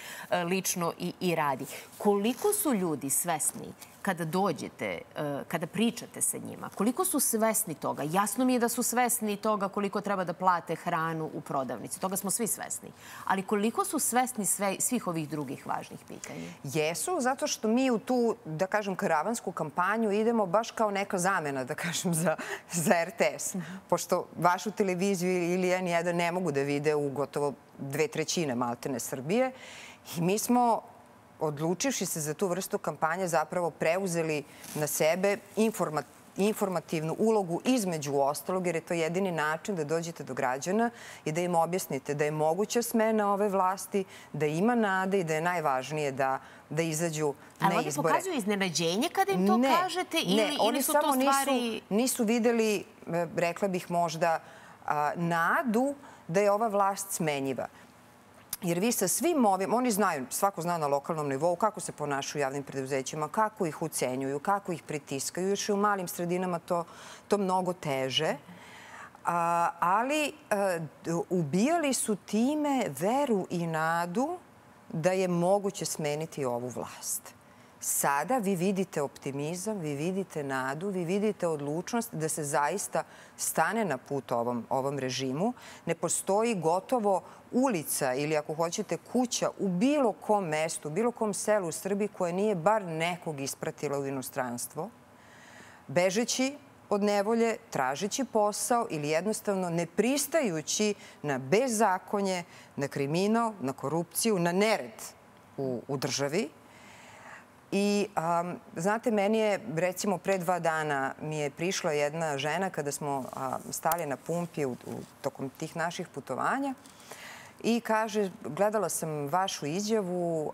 lično i radi. Koliko su ljudi svesni kada dođete, kada pričate sa njima, koliko su svesni toga? Jasno mi je da su svesni toga koliko treba da plate hranu u prodavnici. Toga smo svi svesni. Ali koliko su svesni svih ovih drugih važnih pitanja? Jesu, zato što mi u tu, da kažem, karavansku kampanju idemo baš kao neka zamena, da kažem, za R T S. Pošto vašu televiziju ili N jedan ne mogu da vide u gotovo dve trećine maltene Srbije. I mi smo, odlučivši se za tu vrstu kampanje, zapravo preuzeli na sebe informativnu ulogu između ostalog, jer je to jedini način da dođete do građana i da im objasnite da je moguća smena ove vlasti, da ima nade i da je najvažnije da izađu na izbore. Ali oni pokazuju iznenađenje kada im to kažete ili su to stvari... Nisu videli, rekla bih možda, nadu da je ova vlast smenjiva. Jer vi sa svim ovim, oni znaju, svako zna na lokalnom nivou kako se ponašaju javnim preduzećima, kako ih ucenjuju, kako ih pritiskaju. Još i u malim sredinama to mnogo teže. Ali ubijali su time veru i nadu da je moguće smeniti ovu vlast. Sada vi vidite optimizam, vi vidite nadu, vi vidite odlučnost da se zaista stane na put ovom režimu. Ne postoji gotovo ulica ili, ako hoćete, kuća u bilo kom mestu, bilo kom selu u Srbiji koja nije bar nekog ispratila u inostranstvo, bežeći od nevolje, tražeći posao ili jednostavno ne pristajući na bezakonje, na kriminal, na korupciju, na nered u državi. I, znate, meni je, recimo, pre dva dana mi je prišla jedna žena kada smo stali na pumpi tokom tih naših putovanja I kaže, gledala sam vašu izjavu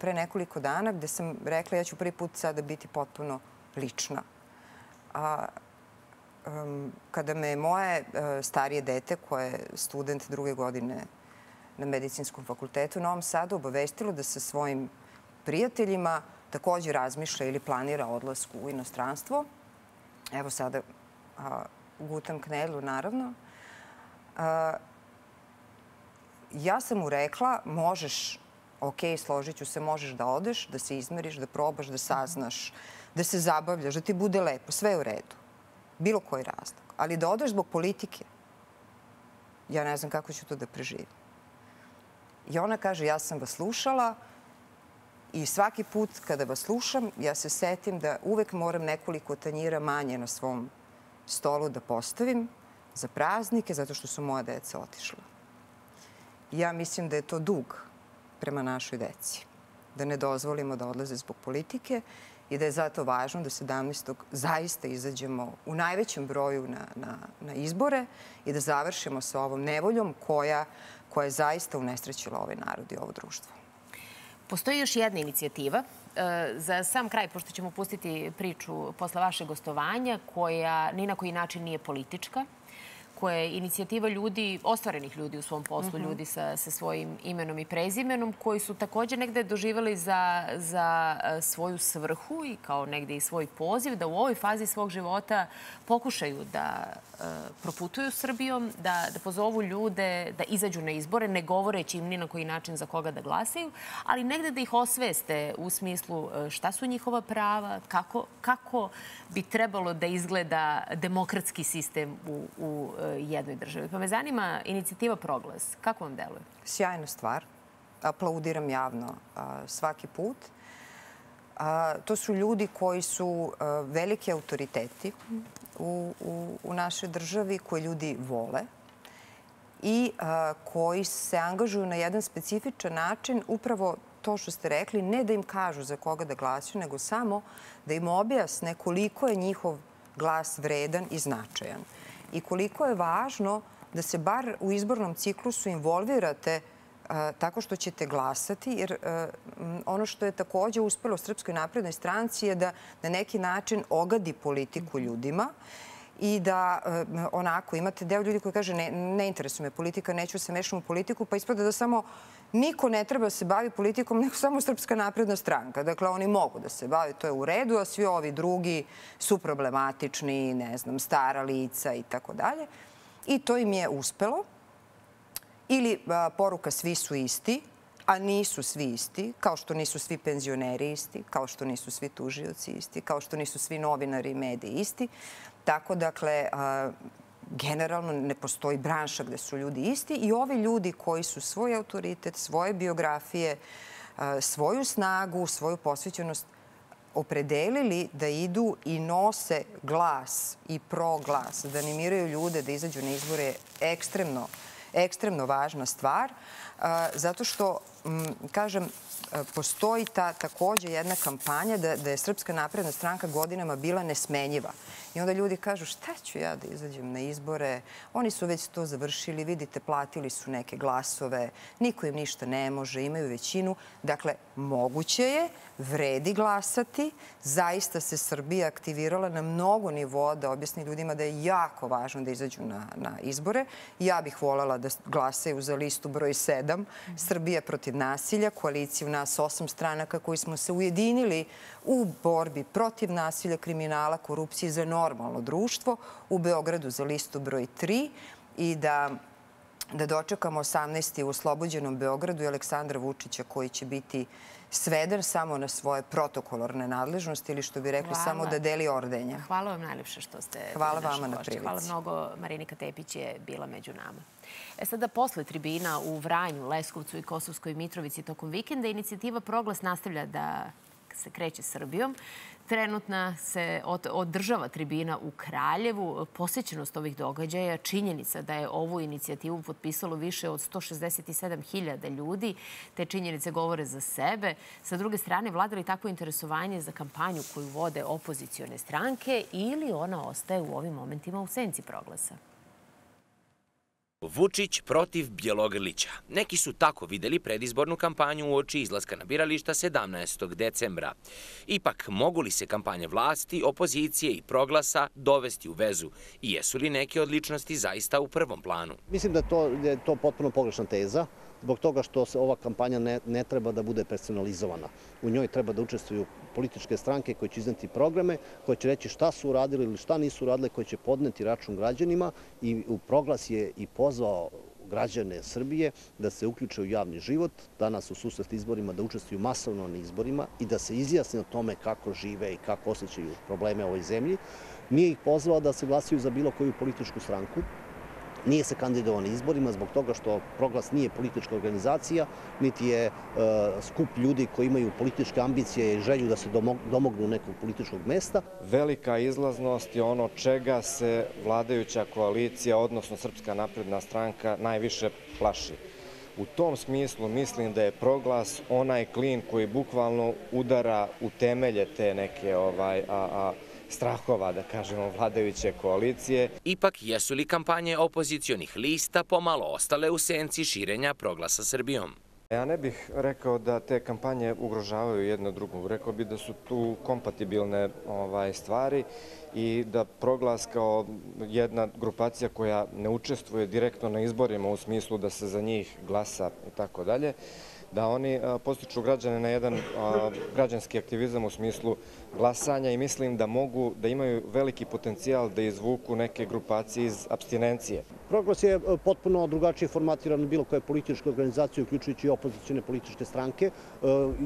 pre nekoliko dana gde sam rekla ja ću prvi put sada biti potpuno lična. Kada me moje starije dete, koje je student druge godine na Medicinskom fakultetu u Novom Sadu, obavestilo da sa svojim prijateljima također razmišlja ili planira odlazak u inostranstvo, evo sada gutam knedlu, naravno, ja sam mu rekla, možeš, ok, složit ću se, možeš da odeš, da se izmeriš, da probaš, da saznaš, da se zabavljaš, da ti bude lepo, sve je u redu. Bilo koji razlog. Ali da odeš zbog politike, ja ne znam kako ću to da preživim. I ona kaže, ja sam vas slušala i svaki put kada vas slušam, ja se setim da uvek moram nekoliko tanjira manje na svom stolu da postavim za praznike, zato što su moja deca otišla. Ja mislim da je to dug prema našoj deci. Da ne dozvolimo da odlaze zbog politike i da je zato važno da sedamnaestog zaista izađemo u najvećem broju na izbore i da završimo sa ovom nevoljom koja je zaista unesrećila ovaj narod i ovo društvo. Postoji još jedna inicijativa. Za sam kraj, pošto ćemo pustiti priču posle vašeg gostovanja, koja ni na koji način nije politička, koja je inicijativa ljudi, ostvarenih ljudi u svom poslu, ljudi sa svojim imenom i prezimenom, koji su također negde doživjeli za svoju svrhu i kao negde i svoj poziv da u ovoj fazi svog života pokušaju da proputuju Srbijom, da pozovu ljude da izađu na izbore, ne govoreći im ni na koji način za koga da glasaju, ali negde da ih osveste u smislu šta su njihova prava, kako bi trebalo da izgleda demokratski sistem u jednoj državi. Pa me zanima inicijativa Proglas. Kako vam deluje? Sjajna stvar. Aplaudiram javno svaki put. To su ljudi koji su veliki autoriteti u našoj državi, koji ljudi vole i koji se angažuju na jedan specifičan način, upravo to što ste rekli, ne da im kažu za koga da glasuju, nego samo da im objasne koliko je njihov glas vredan i značajan i koliko je važno da se bar u izbornom ciklusu involvirate tako što ćete glasati, jer ono što je također uspelo Srpskoj naprednoj stranci je da na neki način ogadi politiku ljudima i da onako imate deo ljudi koji kaže ne interesuje me politika, neću se mešati u politiku, pa ispada da samo niko ne treba se bavi politikom, nego samo Srpska napredna stranka. Dakle, oni mogu da se bavi, to je u redu, a svi ovi drugi su problematični, ne znam, stara lica i tako dalje. I to im je uspelo. Ili poruka svi su isti, a nisu svi isti, kao što nisu svi penzioneri isti, kao što nisu svi tužioci isti, kao što nisu svi novinari i mediji isti. Tako, dakle, generalno ne postoji branša gde su ljudi isti i ovi ljudi koji su svoj autoritet, svoje biografije, svoju snagu, svoju posvećenost opredelili da idu i nose glas i proglas, da animiraju ljude da izađu na izbore je ekstremno, ekstremno važna stvar, zato što, kažem, postoji ta također jedna kampanja da je Srpska napredna stranka godinama bila nesmenjiva. I onda ljudi kažu šta ću ja da izađem na izbore, oni su već to završili, vidite, platili su neke glasove, niko im ništa ne može, imaju većinu. Dakle, moguće je, vredi glasati, zaista se Srbija aktivirala na mnogo nivoa da objasni ljudima da je jako važno da izađu na izbore. Ja bih voljela da glasaju za listu broj sedam, Srbija protiv nasilja, koaliciju nas osam stranaka koji smo se ujedinili u borbi protiv nasilja, kriminala, korupcije za normalno društvo, u Beogradu za listu broj tri i da dočekamo osamnaesti u oslobođenom Beogradu i Aleksandra Vučića koji će biti sveden samo na svoje protokolarne nadležnosti ili što bi rekli samo da deli ordenja. Hvala vam najljepše što ste bili naši gošći. Hvala mnogo. Marinika Tepić je bila među nama. E sada, posle tribina u Vranju, Leskovcu i Kosovskoj Mitrovici tokom vikenda, inicijativa Proglas nastavlja da se kreće Srbijom. Trenutna se održava tribina u Kraljevu. Posećenost ovih događaja, činjenica da je ovu inicijativu potpisalo više od sto šezdeset sedam hiljada ljudi, te činjenice govore za sebe. Sa druge strane, vlada li takvo interesovanje za kampanju koju vode opozicione stranke ili ona ostaje u ovim momentima u senci Proglasa? Vučić protiv Bjelogrlića. Neki su tako videli predizbornu kampanju u oči izlaska na birališta sedamnaestog decembra. Ipak, mogu li se kampanje vlasti, opozicije i Proglasa dovesti u vezu? I jesu li neke od ličnosti zaista u prvom planu? Mislim da je to potpuno pogrešna teza, zbog toga što se ova kampanja ne, ne treba da bude personalizovana. U njoj treba da učestvuju političke stranke koje će izneti programe, koje će reći šta su uradili ili šta nisu uradili, koje će podneti račun građanima, i u Proglas je i pozvao građane Srbije da se uključe u javni život, danas u susret izborima, da učestvuju masovno na izborima i da se izjasne o tome kako žive i kako osjećaju probleme u ovoj zemlji. Nije ih pozvao da se glasaju za bilo koju političku stranku. Nije se kandidovao na izborima zbog toga što Proglas nije politička organizacija, niti je e, skup ljudi koji imaju političke ambicije i želju da se domognu nekog političkog mesta. Velika izlaznost je ono čega se vladajuća koalicija, odnosno Srpska napredna stranka, najviše plaši. U tom smislu mislim da je Proglas onaj klin koji bukvalno udara u temelje te neke ovaj, a, a, strahova, da kažemo, vladajuće koalicije. Ipak, jesu li kampanje opozicionih lista pomalo ostale u senci širenja Proglasa Srbijom? Ja ne bih rekao da te kampanje ugrožavaju jedno drugo. Rekao bih da su tu kompatibilne ovaj, stvari i da Proglas kao jedna grupacija koja ne učestvuje direktno na izborima u smislu da se za njih glasa i tako dalje, da oni postiču građane na jedan a, građanski aktivizam u smislu glasanja i mislim da mogu, da imaju veliki potencijal da izvuku neke grupacije iz apstinencije. Proglas je potpuno drugačije formatiran od bilo koje političke organizacije, uključujući i opozicione političke stranke.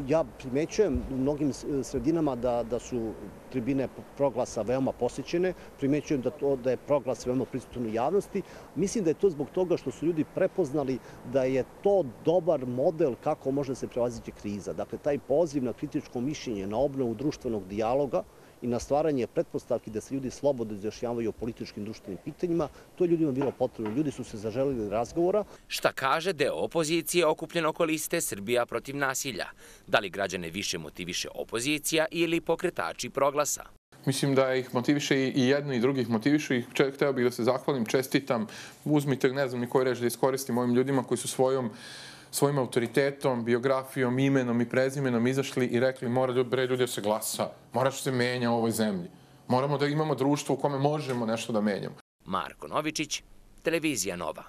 Ja primećujem u mnogim sredinama da, da su tribine Proglasa veoma posećene, primećujem da, to, da je Proglas veoma prisutan u javnosti. Mislim da je to zbog toga što su ljudi prepoznali da je to dobar model kako može se prevaziti kriza. Dakle, taj poziv na kritičko mišljenje, na obnovu društvenog dijaloga i na stvaranje pretpostavki da se ljudi slobodno izjašnjavaju o političkim društvenim pitanjima, to je ljudima bilo potrebno. Ljudi su se zaželili razgovora. Šta kaže deo opozicije okupljen oko liste Srbija protiv nasilja? Da li građane više motiviše opozicija ili pokretači Proglasa? Mislim da ih motiviše i jedni i drugih motivišu i hteo bih da se zahvalim, čestitam, uzmite, ne znam ni koji reč da iskoristim, ovim ljudima koji su svojom svojim autoritetom, biografijom, imenom i prezimenom izašli i rekli mora bre ljudi da se glasa, mora se menja u ovoj zemlji. Moramo da imamo društvo u kome možemo nešto da menjamo. Marko Novičić, Televizija Nova.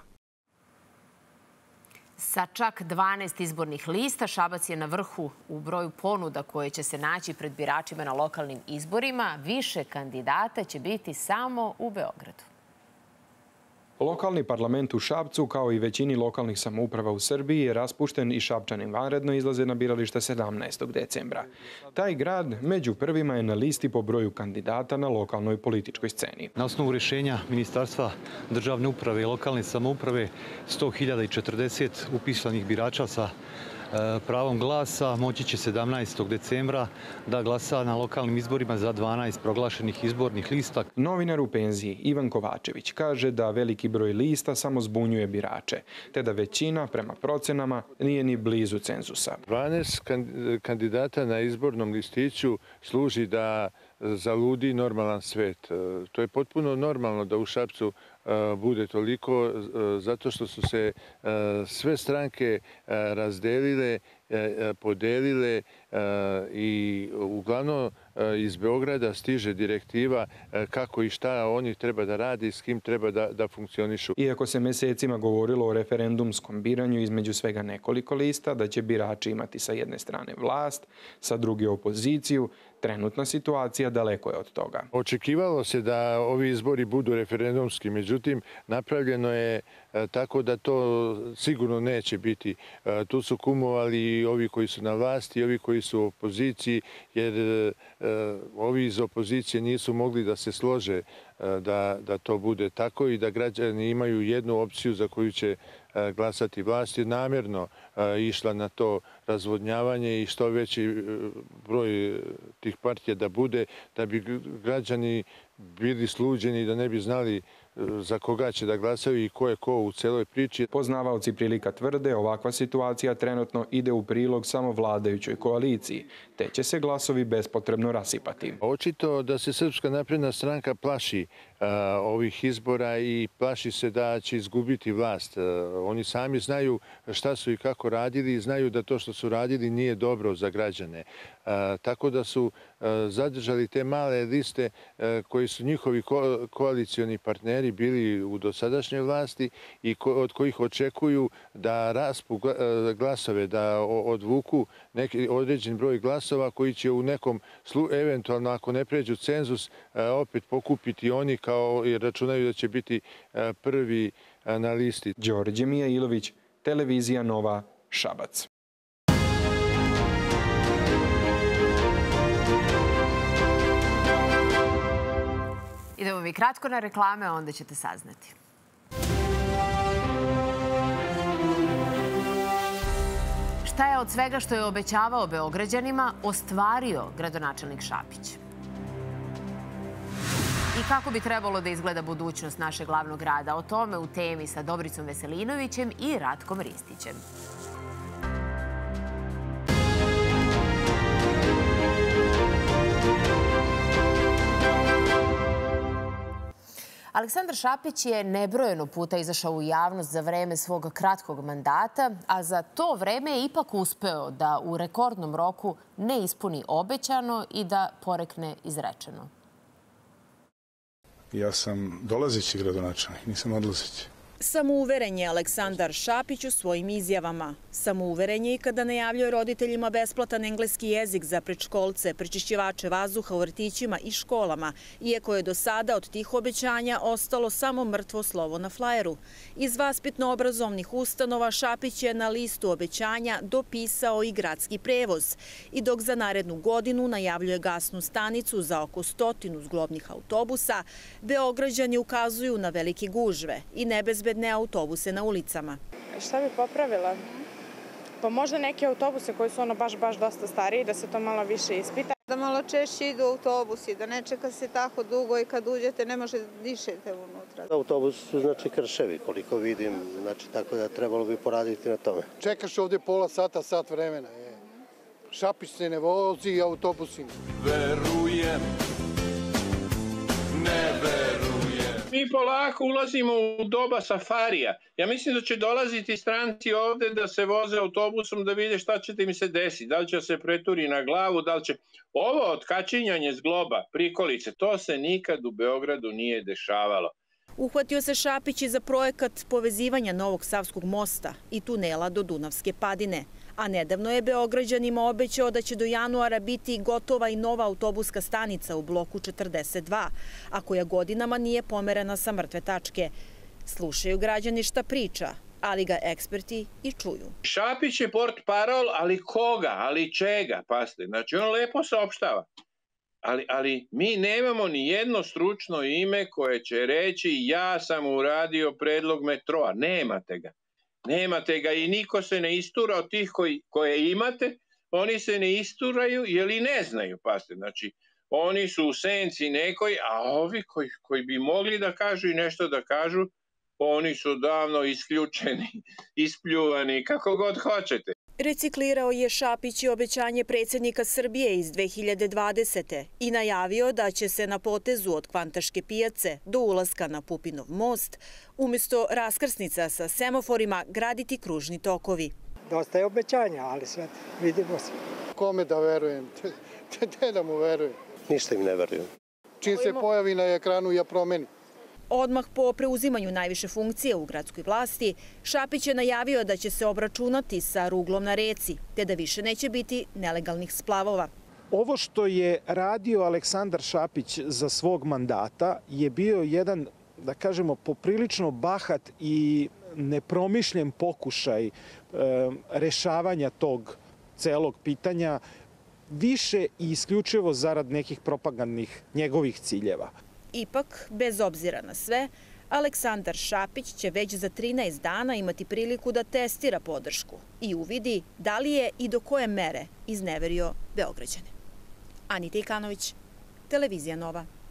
Sa čak dvanaest izbornih lista, Šabac je na vrhu u broju ponuda koje će se naći pred biračima na lokalnim izborima. Više kandidata će biti samo u Beogradu. Lokalni parlament u Šapcu, kao i većini lokalnih samouprava u Srbiji, je raspušten i Šapčani vanredno izlaze na birališta sedamnaestog decembra. Taj grad među prvima je na listi po broju kandidata na lokalnoj političkoj sceni. Na osnovu rješenja Ministarstva državne uprave i lokalne samouprave sto hiljada četrdeset upisanih birača sa pravom glasa moći će sedamnaestog decembra da glasa na lokalnim izborima za dvanaest proglašenih izbornih lista. Novinar u penziji Ivan Kovačević kaže da veliki broj lista samo zbunjuje birače, te da većina, prema procenama, nije ni blizu cenzusa. dvanaest kandidata na izbornom listiću služi da zaludi normalan svet. To je potpuno normalno da u Šapcu bude toliko, zato što su se sve stranke razdelile, podelile i uglavnom iz Beograda stiže direktiva kako i šta oni treba da radi i s kim treba da, da funkcionišu. Iako se mesecima govorilo o referendumskom biranju između svega nekoliko lista, da će birači imati sa jedne strane vlast, sa druge opoziciju, trenutna situacija daleko je od toga. Očekivalo se da ovi izbori budu referendumski, međutim, napravljeno je tako da to sigurno neće biti. Tu su kumovali i ovi koji su na vlasti i ovi koji su u opoziciji, jer ovi iz opozicije nisu mogli da se slože da, da to bude tako i da građani imaju jednu opciju za koju će glasati. Vlast je namjerno išla na to razvodnjavanje i što veći broj tih partija da bude, da bi građani bili sluđeni, da ne bi znali za koga će da glasaju i ko je ko u celoj priči. Poznavaoci prilika tvrde, ovakva situacija trenutno ide u prilog samo vladajućoj koaliciji, te će se glasovi bespotrebno rasipati. Očito da se Srpska napredna stranka plaši ovih izbora i plaši se da će izgubiti vlast. Oni sami znaju šta su i kako radili i znaju da to što su radili nije dobro za građane. Tako da su zadržali te male liste koji su njihovi koalicioni partneri bili u dosadašnjoj vlasti i od kojih očekuju da raspu glasove, da odvuku neki određen broj glasova koji će u nekom slučaju, eventualno ako ne pređu cenzus, opet pokupiti oni kao i računaju da će biti prvi na listi. Đorđe Mijailović, Televizija Nova, Šabac. Idemo mi kratko na reklame, a onda ćete saznati. Šta je od svega što je obećavao Beograđanima ostvario gradonačelnik Šapić? I kako bi trebalo da izgleda budućnost našeg glavnog grada? O tome u temi sa Dobricom Veselinovićem i Ratkom Ristićem. Aleksandar Šapić je nebrojeno puta izašao u javnost za vreme svog kratkog mandata, a za to vreme je ipak uspeo da u rekordnom roku ne ispuni obećano i da porekne izrečeno. Ja sam dolazeći gradonačelnik, nisam odlazeći. Samouveren je Aleksandar Šapić u svojim izjavama. Samouveren je i kada najavljuje roditeljima besplatan engleski jezik za predškolce, prečišćivače vazduha u vrtićima i školama, iako je do sada od tih obećanja ostalo samo mrtvo slovo na flajeru. Iz vaspitno-obrazovnih ustanova Šapić je na listu obećanja dopisao i gradski prevoz. I dok za narednu godinu najavljuje gasnu stanicu za oko stotinu zglobnih autobusa, Beograđani ukazuju na velike gužve i nebezbedne autobuse na ulicama. Šta bi popravila? Pa možda neke autobuse koji su ono baš, baš dosta stariji, da se to malo više ispita. Da malo češće idu autobusi, da ne čeka se tako dugo i kad uđete ne može dišete unutra. Autobus su znači krševi, koliko vidim, znači tako da trebalo bi poraditi na tome. Čekaš ovdje pola sata, sat vremena. Šapić se ne vozi autobusima. Verujem, ne verujem. Mi polako ulazimo u doba safarija. Ja mislim da će dolaziti stranci ovde da se voze autobusom, da vide šta će im se desiti. Da li će se preturi na glavu, da li će... Ovo otkačinjanje zgloba, prikolice, to se nikad u Beogradu nije dešavalo. Uhvatio se Šapić i za projekat povezivanja Novog Savskog mosta i tunela do Dunavske padine. A nedavno je Beograđanima obećao da će do januara biti gotova i nova autobuska stanica u bloku četrdeset dva, a koja godinama nije pomerena sa mrtve tačke. Slušaju građani šta priča, ali ga eksperti i čuju. Šapić je port parol, ali koga, ali čega, pasite. Znači on lepo saopštava. Ali, ali mi nemamo ni jedno stručno ime koje će reći ja sam uradio predlog metroa. Nemate ga. Nemate ga i niko se ne istura od tih koji, koje imate. Oni se ne isturaju jer i ne znaju. Paste. Znači, oni su u senci nekoj, a ovi koji, koji bi mogli da kažu i nešto da kažu, oni su davno isključeni, ispljuvani, kako god hoćete. Reciklirao je Šapić i obećanje predsjednika Srbije iz dve hiljade dvadesete. i najavio da će se na potezu od Kvantaške pijace do ulaska na Pupinov most, umjesto raskrsnica sa semaforima, graditi kružni tokovi. Dosta je obećanja, ali sad vidimo se. Kome da verujem? Te da mu verujem? Ništa im ne verujem. Čim se pojavi na ekranu, ja promenim. Odmah po preuzimanju najviše funkcije u gradskoj vlasti, Šapić je najavio da će se obračunati sa ruglom na reci, te da više neće biti nelegalnih splavova. Ovo što je radio Aleksandar Šapić za svog mandata je bio jedan, da kažemo, poprilično bahat i nepromišljen pokušaj rešavanja tog celog pitanja, više i isključivo zarad nekih propagandnih njegovih ciljeva. Ipak, bez obzira na sve, Aleksandar Šapić će već za trinaest dana imati priliku da testira podršku i uvidi da li je i do koje mere izneverio Beograđane. Anita Ikanović, Televizija Nova.